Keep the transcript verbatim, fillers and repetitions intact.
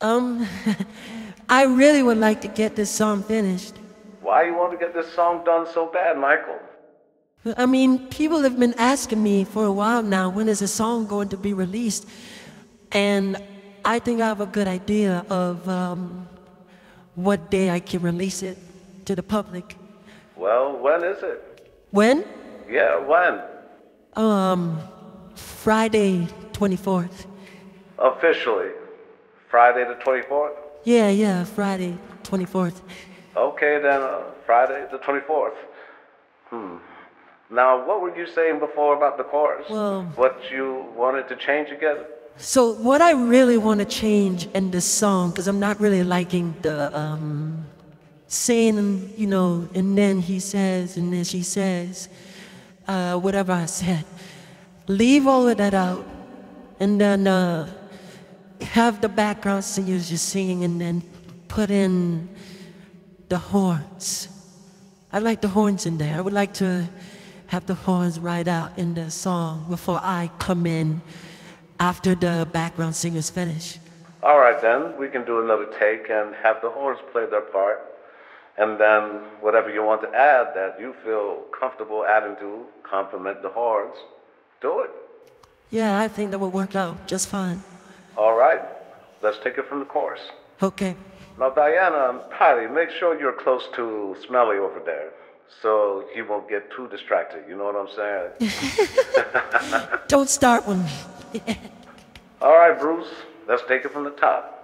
Um, I really would like to get this song finished. Why you want to get this song done so bad, Michael? I mean, people have been asking me for a while now, when is the song going to be released? And I think I have a good idea of um, what day I can release it to the public. Well, when is it? When? Yeah, when? Um, Friday the twenty-fourth. Officially? Friday the twenty-fourth? Yeah, yeah, Friday the twenty-fourth. Okay, then, uh, Friday the twenty-fourth. Hmm. Now, what were you saying before about the chorus? Well, what you wanted to change again? So what I really want to change in this song, because I'm not really liking the um, saying, you know, and then he says, and then she says, uh, whatever I said. Leave all of that out, and then uh, have the background singers just singing, and then put in the horns. I like the horns in there. I would like to have the horns right out in the song before I come in after the background singers finish. All right, then. We can do another take and have the horns play their part. And then whatever you want to add that you feel comfortable adding to complement the horns, do it. Yeah, I think that will work out just fine. All right. Let's take it from the chorus. Okay. Now, Diana and Patti, make sure you're close to Smelly over there, so he won't get too distracted. You know what I'm saying? Don't start with me. All right, Bruce, let's take it from the top.